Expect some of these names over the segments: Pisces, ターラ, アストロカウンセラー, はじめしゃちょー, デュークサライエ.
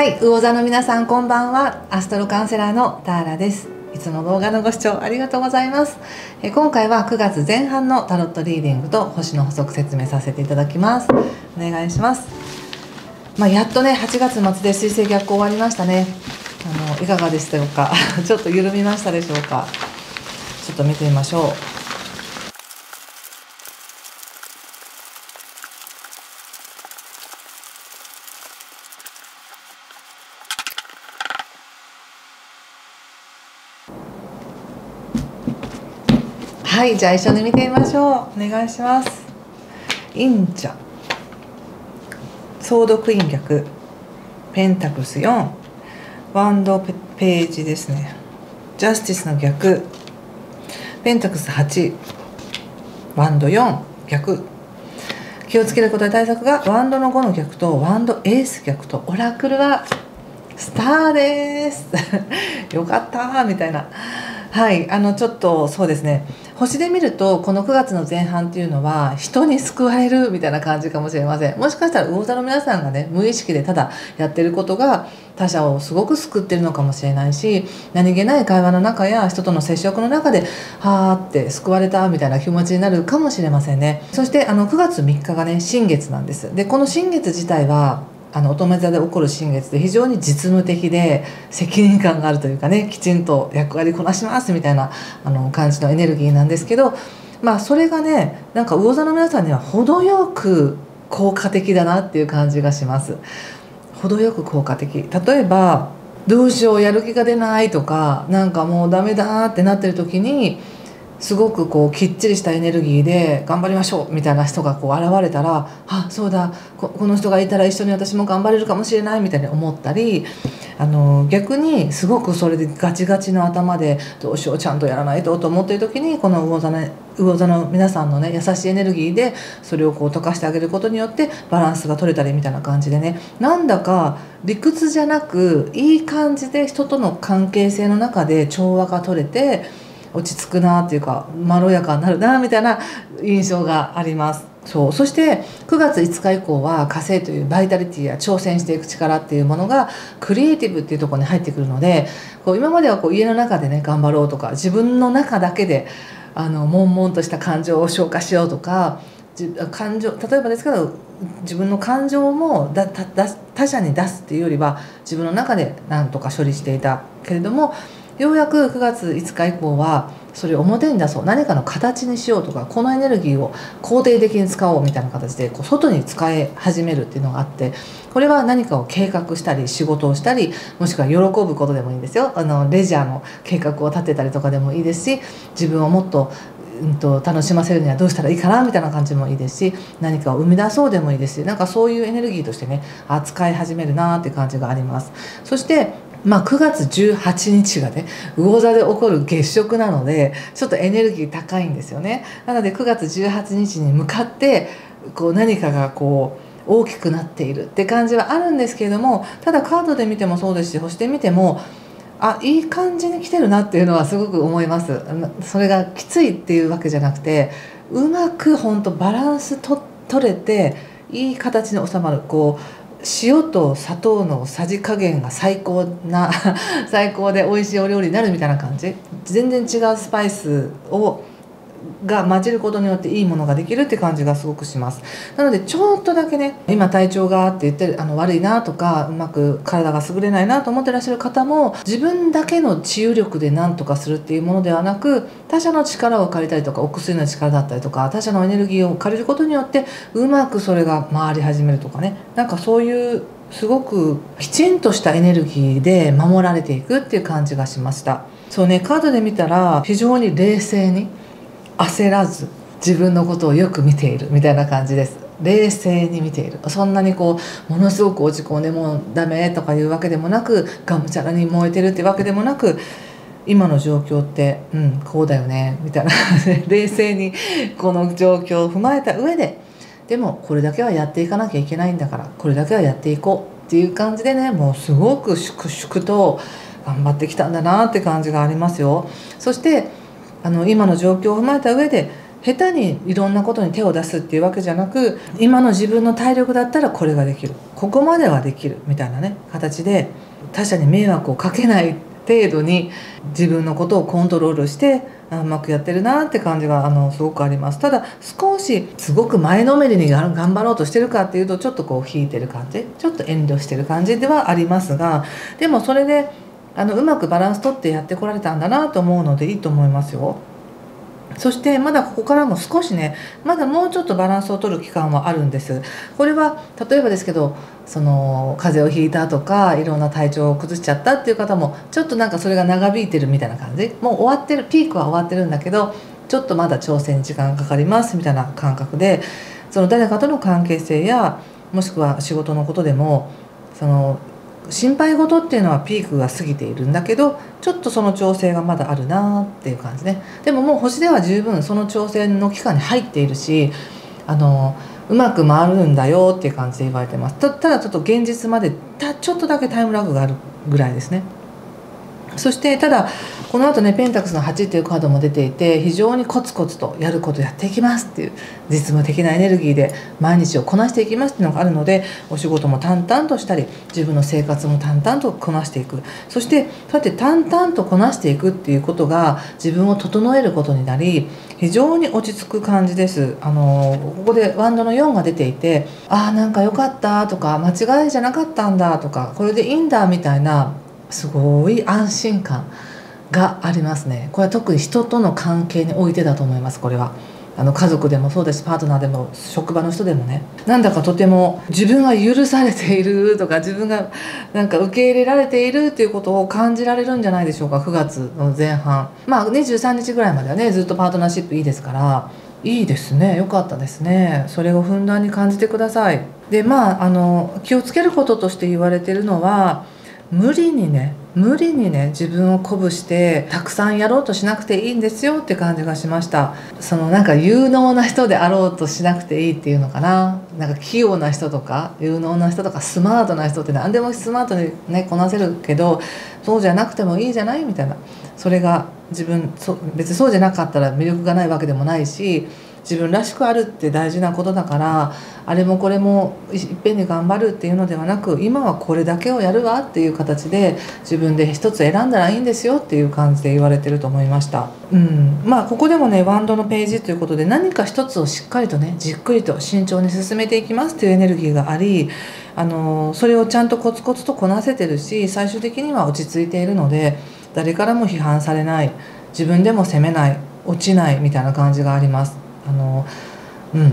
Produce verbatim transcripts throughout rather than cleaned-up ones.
はい、魚座の皆さんこんばんは。アストロカウンセラーのターラです。いつも動画のご視聴ありがとうございます。え今回はくがつぜん半のタロットリーディングと星の補足説明させていただきます。お願いします。まあ、やっとねはちがつまつで水星逆行終わりましたね。あのいかがでしたか？ちょっと緩みましたでしょうか？ちょっと見てみましょう。はい、じゃあ一緒に見てみましょう。お願いします。陰者、ソードクイーン逆、ペンタクスよん、ワンドページですね。ジャスティスの逆、ペンタクスはち、ワンドよん逆。気をつけることで対策がワンドのごの逆とワンドエース逆と、オラクルはスターです。よかったーみたいな。はい、あのちょっとそうですね、星で見るとこのくがつのぜん半っていうのは人に救われるみたいな感じかもしれません。もしかしたら魚座の皆さんがね、無意識でただやってることが他者をすごく救ってるのかもしれないし、何気ない会話の中や人との接触の中ではーって救われたみたいな気持ちになるかもしれませんね。そしてあのくがつみっかがね、新月なんです。でこの新月自体はあの乙女座で起こる新月で、非常に実務的で責任感があるというかね、きちんと役割こなしますみたいなあの感じのエネルギーなんですけど、まあそれがね、なんか魚座の皆さんには程よく効果的だなっていう感じがします。程よく効果的。例えばどうしよう、やる気が出ないとか、なんかもうダメだってなってる時に、すごくこうきっちりしたエネルギーで頑張りましょうみたいな人がこう現れたら、あ、そうだ、 こ, この人がいたら一緒に私も頑張れるかもしれないみたいに思ったり、あの逆にすごくそれでガチガチの頭でどうしよう、ちゃんとやらないとと思っている時に、この魚座の魚座の皆さんのね、優しいエネルギーでそれをこう溶かしてあげることによってバランスが取れたりみたいな感じでね、なんだか理屈じゃなくいい感じで人との関係性の中で調和が取れて、落ち着くなっていうか、まろやかになるなみたいな印象があります。そう、そしてくがついつか以降は火星というバイタリティや挑戦していく力っていうものがクリエイティブっていうところに入ってくるので、こう今まではこう家の中でね頑張ろうとか、自分の中だけであの悶々とした感情を消化しようとか、感情、例えばですけど自分の感情もだだだ他者に出すっていうよりは自分の中で何とか処理していたけれども、ようやくくがついつか以降はそれを表に出そう、何かの形にしようとか、このエネルギーを肯定的に使おうみたいな形でこう外に使い始めるっていうのがあって、これは何かを計画したり、仕事をしたり、もしくは喜ぶことでもいいんですよ。あのレジャーの計画を立てたりとかでもいいですし、自分をもっと、うん、と楽しませるにはどうしたらいいかなみたいな感じもいいですし、何かを生み出そうでもいいですし、なんかそういうエネルギーとしてね、扱い始めるなーって感じがあります。そしてまあくがつじゅうはちにちがね、魚座で起こる月食なので、ちょっとエネルギー高いんですよね。なのでくがつじゅうはちにちに向かってこう何かがこう大きくなっているって感じはあるんですけれども、ただカードで見てもそうですし、星で見ても、あ、いい感じに来てるなっていうのはすごく思います。それがきついっていうわけじゃなくて、うまくほんとバランスと取れていい形に収まる、こう塩と砂糖のさじ加減が最高な最高で美味しいお料理になるみたいな感じ、全然違うスパイスをが混じることによっていいものができるって感じがすごくします。なのでちょっとだけね、今体調がって言ってる、あの悪いなとか、うまく体が優れないなと思ってらっしゃる方も、自分だけの治癒力で何とかするっていうものではなく、他者の力を借りたりとか、お薬の力だったりとか、他者のエネルギーを借りることによってうまくそれが回り始めるとかね、なんかそういうすごくきちんとしたエネルギーで守られていくっていう感じがしました。そうね、カードで見たら非常に冷静に、焦らず、自分のことをよく見ているみたいな感じです。冷静に見ている。そんなにこうものすごく落ち込んでもうダメとかいうわけでもなく、がむしゃらに燃えてるってわけでもなく、今の状況ってうんこうだよねみたいな冷静にこの状況を踏まえた上で、でもこれだけはやっていかなきゃいけないんだから、これだけはやっていこうっていう感じでね、もうすごく粛々と頑張ってきたんだなって感じがありますよ。そしてあの今の状況を踏まえた上で、下手にいろんなことに手を出すっていうわけじゃなく、今の自分の体力だったらこれができる、ここまではできるみたいなね形で、他者に迷惑をかけない程度に自分のことをコントロールしてうまくやってるなって感じがあのすごくあります。ただ少しすごく前のめりに頑張ろうとしてるかっていうと、ちょっとこう引いてる感じ、ちょっと遠慮してる感じではありますが、でもそれであのうまくバランスとってやってこられたんだなと思うのでいいと思いますよ。そしてまだここからも少しね、まだもうちょっとバランスを取る期間はあるんです。これは例えばですけど、その風邪をひいたとかいろんな体調を崩しちゃったっていう方も、ちょっとなんかそれが長引いてるみたいな感じ、もう終わってる、ピークは終わってるんだけどちょっとまだ調整に時間がかかりますみたいな感覚で、その誰かとの関係性やもしくは仕事のことでも、その心配事っていうのはピークが過ぎているんだけど、ちょっとその調整がまだあるなっていう感じね。でももう星では十分その調整の期間に入っているし、あのうまく回るんだよっていう感じで言われてます。 た, ただちょっと現実までたちょっとだけタイムラグがあるぐらいですね。そしてただこの後ね、ペンタクスのはちっていうカードも出ていて、非常にコツコツとやることやっていきますっていう実務的なエネルギーで毎日をこなしていきますっていうのがあるので、お仕事も淡々としたり自分の生活も淡々とこなしていく。そしてそうやって淡々とこなしていくっていうことが自分を整えることになり、非常に落ち着く感じです。あのここでワンドのよんが出ていて、ああなんか良かったとか、間違いじゃなかったんだとか、これでいいんだみたいなすごい安心感がありますね。これは特に人との関係においてだと思います。これはあの家族でもそうです、パートナーでも職場の人でもね、なんだかとても自分が許されているとか、自分がなんか受け入れられているっていうことを感じられるんじゃないでしょうか。くがつの前半、まあにじゅうさんにちぐらいまではねずっとパートナーシップいいですから、いいですね、良かったですね。それをふんだんに感じてください。でまああの気をつけることとして言われているのは、無理にね無理にね自分を鼓舞してたくさんやろうとしなくていいんですよって感じがしました。そのなんか有能な人であろうとしなくていいっていうのかな、なんか器用な人とか有能な人とかスマートな人って何でもスマートにねこなせるけど、そうじゃなくてもいいじゃないみたいな、それが自分そ別にそうじゃなかったら魅力がないわけでもないし、自分らしくあるって大事なことだから、あれもこれもいっぺんに頑張るっていうのではなく、今はこれだけをやるわっていう形で自分で一つ選んだらいいんですよっていう感じで言われてると思いました。うん、まあここでもねワンドのページということで、何か一つをしっかりとねじっくりと慎重に進めていきますっていうエネルギーがあり、あのそれをちゃんとコツコツとこなせてるし、最終的には落ち着いているので、誰からも批判されない、自分でも責めない、落ちないみたいな感じがあります。あのうん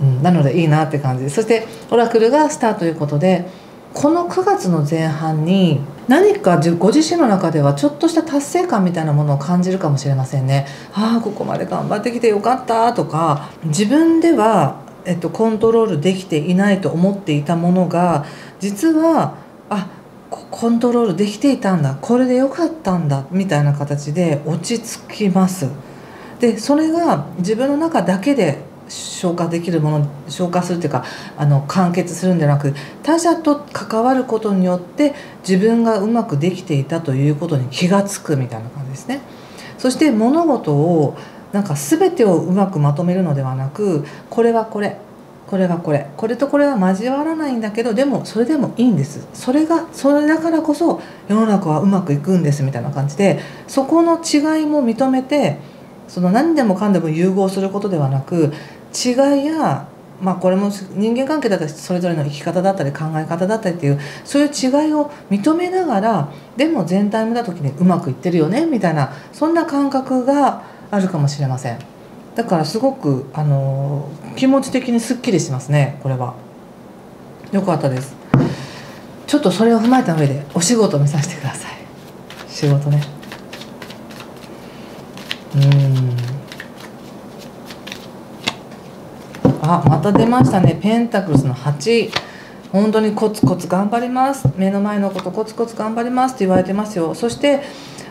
うん、なのでいいなって感じで、そしてオラクルがスターということで、このくがつの前半に何かご自身の中ではちょっとした達成感みたいなものを感じるかもしれませんね。ああここまで頑張ってきてよかったとか、自分では、えっと、コントロールできていないと思っていたものが、実はあコントロールできていたんだ、これでよかったんだみたいな形で落ち着きます。でそれが自分の中だけで消化できるもの、消化するというかあの完結するんじゃなく、他者と関わることによって自分がうまくできていたということに気が付くみたいな感じですね。そして物事をなんか全てをうまくまとめるのではなく、これはこれ、これはこれ、これとこれは交わらないんだけど、でもそれでもいいんです、それがそれだからこそ世の中はうまくいくんですみたいな感じで、そこの違いも認めて、その何でもかんでも融合することではなく、違いや、まあ、これも人間関係だったりそれぞれの生き方だったり考え方だったりっていう、そういう違いを認めながら、でも全体見た時にうまくいってるよねみたいな、そんな感覚があるかもしれません。だからすごくあの気持ち的にすっきりしますね。これは良かったです。ちょっとそれを踏まえた上でお仕事を見させてください。仕事ね、うん、あまた出ましたね、ペンタクルスのはち。本当にコツコツ頑張ります、目の前のことコツコツ頑張りますって言われてますよ。そして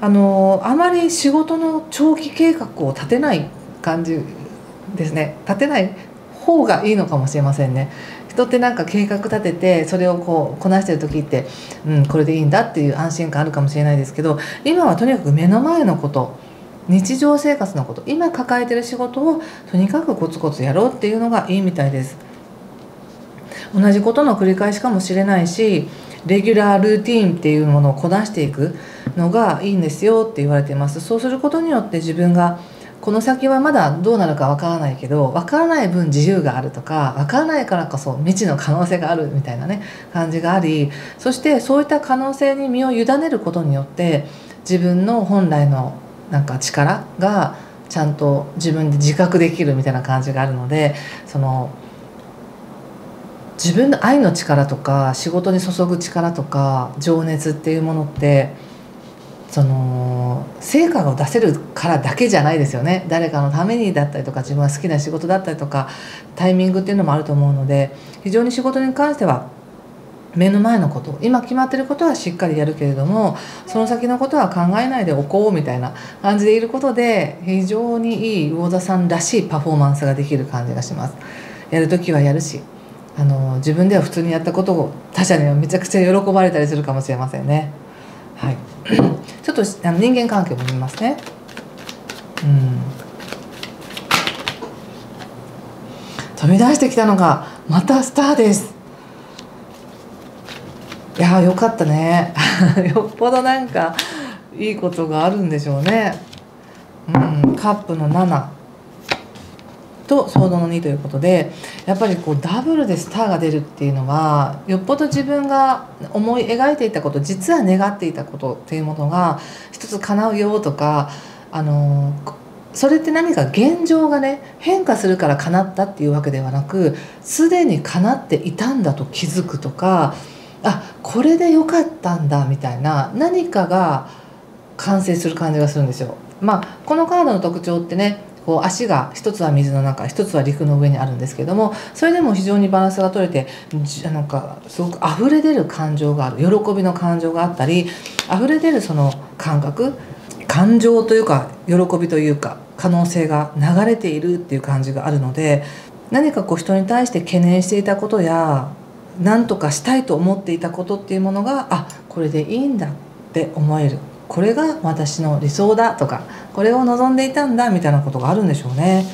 あのあまり仕事の長期計画を立てない感じですね。立てない方がいいのかもしれませんね。人ってなんか計画立ててそれをこうこなしてる時って、うん、これでいいんだっていう安心感あるかもしれないですけど、今はとにかく目の前のこと、日常生活のこと、今抱えてる仕事をとにかくコツコツやろうっていうのがいいみたいです。同じことの繰り返しかもしれないし、レギュラールーティーンっていうものをこなしていくのがいいんですよって言われています。そうすることによって自分がこの先はまだどうなるかわからないけど、わからない分自由があるとか、わからないからこそ未知の可能性があるみたいなね感じがあり、そしてそういった可能性に身を委ねることによって自分の本来のなんか力がちゃんと自分で自覚できるみたいな感じがあるので、その自分の愛の力とか仕事に注ぐ力とか情熱っていうものってその成果を出せるからだけじゃないですよね。誰かのためにだったりとか自分が好きな仕事だったりとかタイミングっていうのもあると思うので、非常に仕事に関しては目の前のこと、今決まってることはしっかりやるけれども、その先のことは考えないでおこうみたいな感じでいることで、非常にいい魚座さんらしいパフォーマンスができる感じがします。やる時はやるし、あの自分では普通にやったことを他者にはめちゃくちゃ喜ばれたりするかもしれませんね。はい、ちょっとあの人間関係も見ますね。うん、飛び出してきたのがまたスターです。いやーよかったねよっぽどなんかいいことがあるんでしょうね。うん、カップのななとソードのにということで、やっぱりこうダブルでスターが出るっていうのは、よっぽど自分が思い描いていたこと、実は願っていたことっていうものが一つ叶うよとか、あのそれって何か現状がね変化するから叶ったっていうわけではなく、すでに叶っていたんだと気づくとか。あ、これで良かったんだみたいな何かが完成する感じがするんですよ。まあこのカードの特徴ってね、こう足が一つは水の中、一つは陸の上にあるんですけども、それでも非常にバランスが取れて、なんかすごく溢れ出る感情がある、喜びの感情があったり、溢れ出るその感覚、感情というか喜びというか可能性が流れているっていう感じがあるので、何かこう人に対して懸念していたことや、何とかしたいと思っていたことっていうものが、あ、これでいいんだって思える、これが私の理想だとか、これを望んでいたんだみたいなことがあるんでしょうね。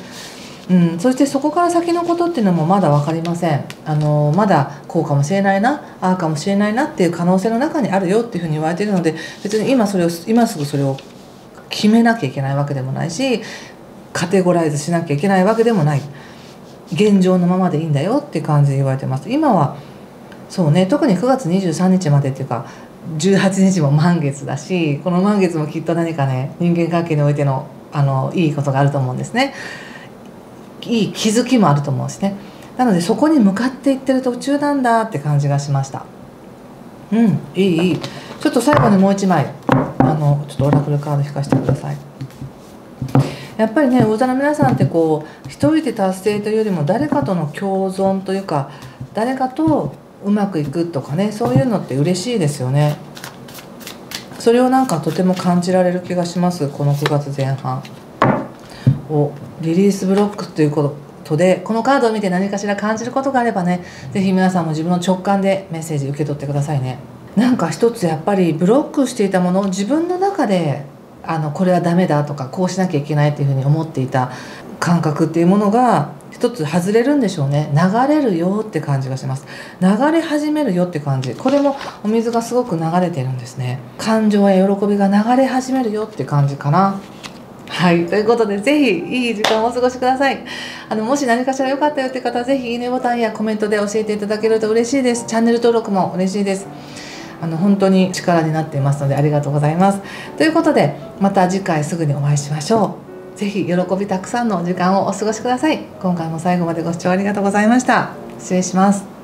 うん、そしてそこから先のことっていうのもまだ分かりません。あのまだこうかもしれないな、ああかもしれないなっていう可能性の中にあるよっていうふうに言われているので、別に今それを今すぐそれを決めなきゃいけないわけでもないし、カテゴライズしなきゃいけないわけでもない、現状のままでいいんだよっていう感じで言われてます。今はそうね、特にくがつにじゅうさんにちまでっていうかじゅうはちにちも満月だし、この満月もきっと何かね人間関係においての、あのいいことがあると思うんですね。いい気づきもあると思うしね。なのでそこに向かっていってる途中なんだって感じがしました。うん、いいいい。ちょっと最後にもう一枚あのちょっとオラクルカード引かせてください。やっぱりね、魚座の皆さんってこう一人で達成というよりも誰かとの共存というか、誰かとうまくいくとかね、そういうのって嬉しいですよね。それをなんかとても感じられる気がします、このくがつぜんはんを。リリースブロックということで、このカードを見て何かしら感じることがあればね、是非皆さんも自分の直感でメッセージ受け取ってくださいね。なんか一つやっぱりブロックしていたものを自分の中であのこれはダメだとか、こうしなきゃいけないっていうふうに思っていた感覚っていうものが一つ外れるんでしょうね。流れるよって感じがします。流れ始めるよって感じ。これもお水がすごく流れてるんですね。感情や喜びが流れ始めるよって感じかな。はい、ということでぜひいい時間をお過ごしください。あのもし何かしら良かったよって方はぜひいいねボタンやコメントで教えていただけると嬉しいです。チャンネル登録も嬉しいです。あの本当に力になっていますのでありがとうございます。ということでまた次回すぐにお会いしましょう。ぜひ喜びたくさんの時間をお過ごしください。今回も最後までご視聴ありがとうございました。失礼します。